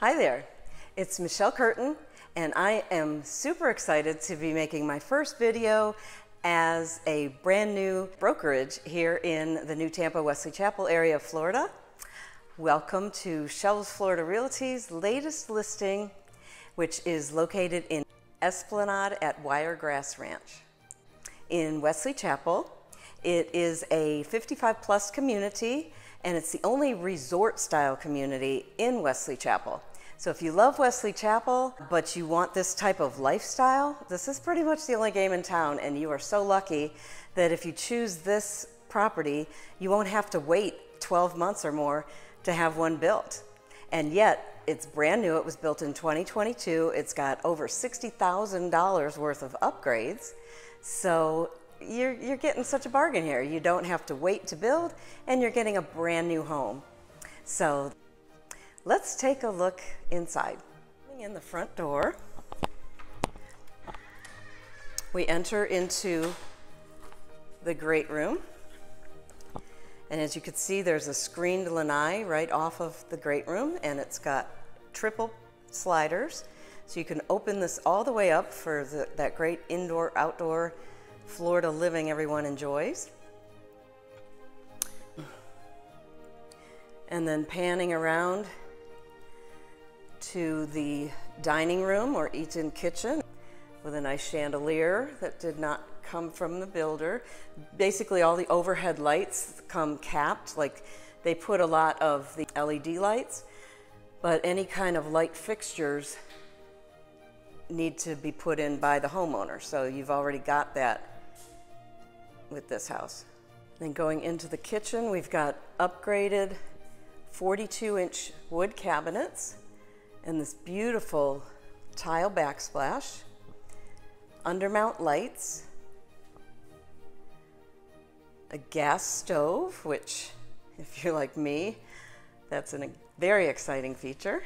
Hi there, it's Michelle Curtin, and I am super excited to be making my first video as a brand new brokerage here in the New Tampa Wesley Chapel area of Florida. Welcome to Shelves Florida Realty's latest listing, which is located in Esplanade at Wiregrass Ranch in Wesley Chapel. It is a 55-plus community, and it's the only resort-style community in Wesley Chapel. So if you love Wesley Chapel, but you want this type of lifestyle, this is pretty much the only game in town, and you are so lucky that if you choose this property, you won't have to wait 12 months or more to have one built. And yet, it's brand new. It was built in 2022. It's got over $60,000 worth of upgrades. So you're getting such a bargain here. You don't have to wait to build, and you're getting a brand new home. So let's take a look inside. Coming in the front door, we enter into the great room. And as you can see, there's a screened lanai right off of the great room, and it's got triple sliders. So you can open this all the way up for that great indoor-outdoor Florida living everyone enjoys. And then panning around to the dining room or eat-in kitchen with a nice chandelier that did not come from the builder. Basically, all the overhead lights come capped, like they put a lot of the LED lights, but any kind of light fixtures need to be put in by the homeowner. So you've already got that with this house. Then going into the kitchen, we've got upgraded 42-inch wood cabinets and this beautiful tile backsplash, undermount lights, a gas stove, which if you're like me, that's a very exciting feature.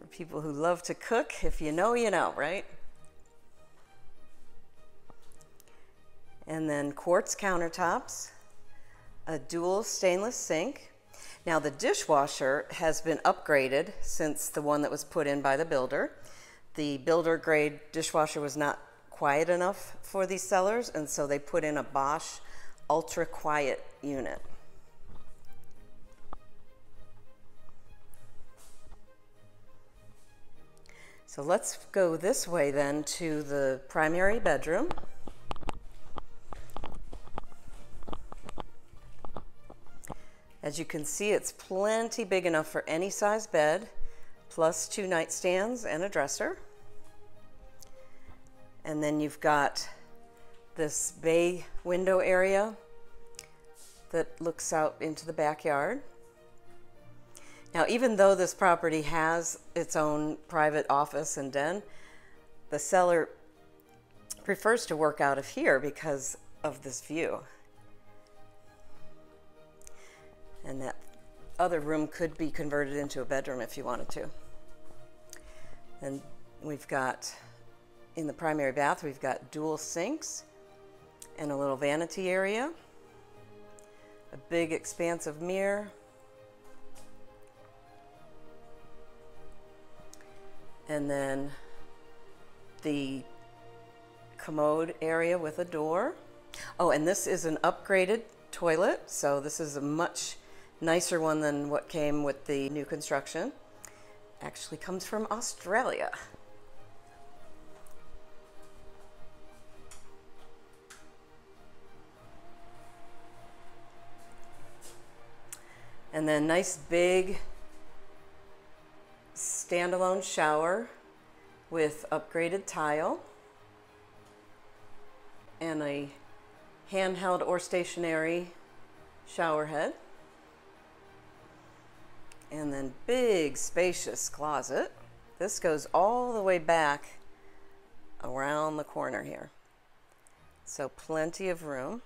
For people who love to cook, if you know, right? And then quartz countertops, a dual stainless sink. Now the dishwasher has been upgraded since the one that was put in by the builder. The builder grade dishwasher was not quiet enough for these sellers, and so they put in a Bosch ultra quiet unit. So let's go this way then to the primary bedroom. As you can see, it's plenty big enough for any size bed, plus two nightstands and a dresser. And then you've got this bay window area that looks out into the backyard. Now, even though this property has its own private office and den, the seller prefers to work out of here because of this view. And that other room could be converted into a bedroom if you wanted to. And we've got, in the primary bath, we've got dual sinks and a little vanity area, a big expansive mirror, and then the commode area with a door. Oh, and this is an upgraded toilet, so this is a much nicer one than what came with the new construction. Actually comes from Australia. And then nice big standalone shower with upgraded tile and a handheld or stationary shower head. And then big spacious closet. This goes all the way back around the corner here. So plenty of room.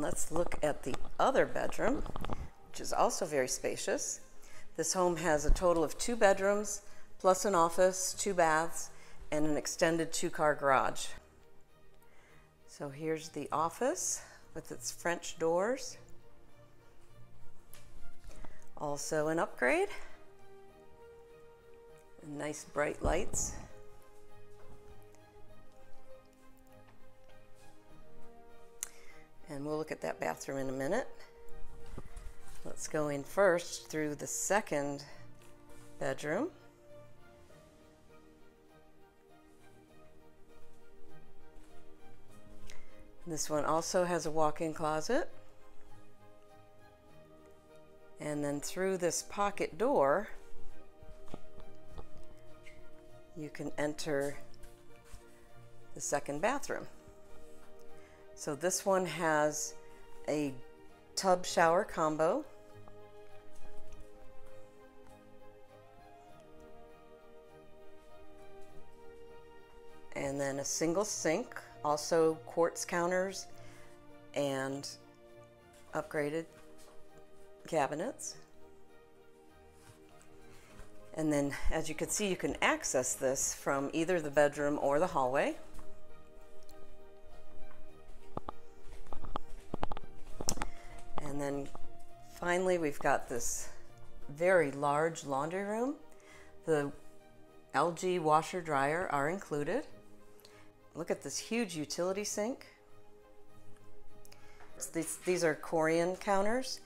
Let's look at the other bedroom, which is also very spacious. This home has a total of 2 bedrooms, plus an office, 2 baths, and an extended 2-car garage. So here's the office with its French doors. Also an upgrade. Nice bright lights. And we'll look at that bathroom in a minute. Let's go in first through the 2nd bedroom. This one also has a walk-in closet. And then through this pocket door, you can enter the 2nd bathroom. So this one has a tub shower combo. And then a single sink, also quartz counters and upgraded cabinets. And then, as you can see, you can access this from either the bedroom or the hallway. And then finally, we've got this very large laundry room. The LG washer dryer are included. Look at this huge utility sink. These are Corian counters,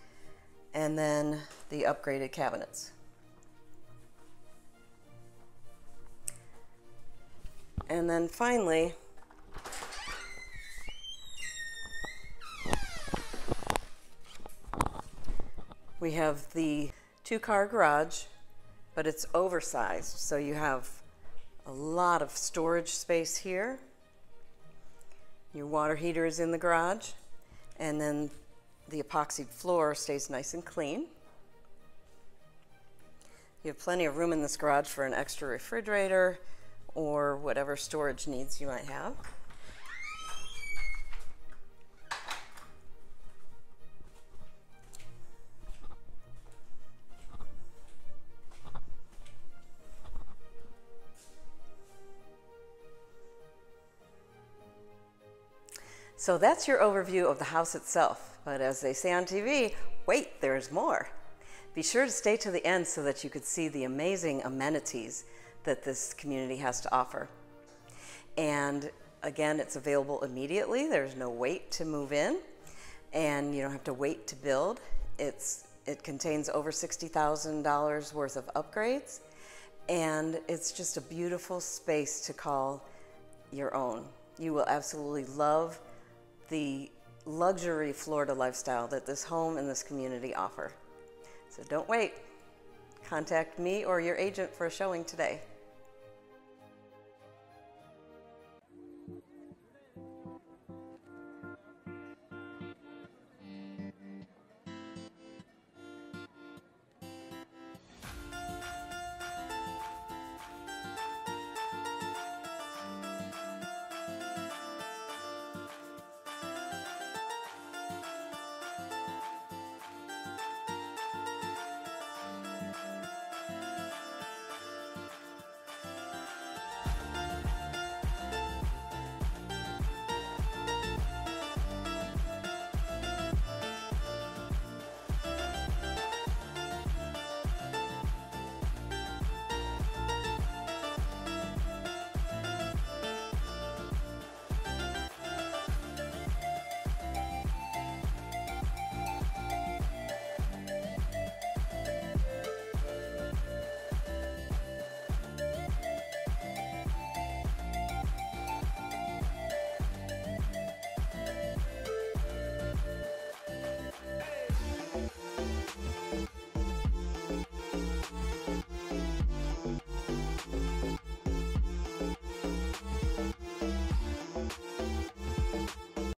and then the upgraded cabinets. And then finally, we have the 2-car garage, but it's oversized. So you have a lot of storage space here. Your water heater is in the garage, and then the epoxied floor stays nice and clean. You have plenty of room in this garage for an extra refrigerator, or whatever storage needs you might have. So that's your overview of the house itself, but as they say on TV, wait, there's more. Be sure to stay to the end so that you could see the amazing amenities that this community has to offer. And again, it's available immediately. There's no wait to move in, and you don't have to wait to build. It contains over $60,000 worth of upgrades, and it's just a beautiful space to call your own. You will absolutely love the luxury Florida lifestyle that this home and this community offer. So don't wait. Contact me or your agent for a showing today.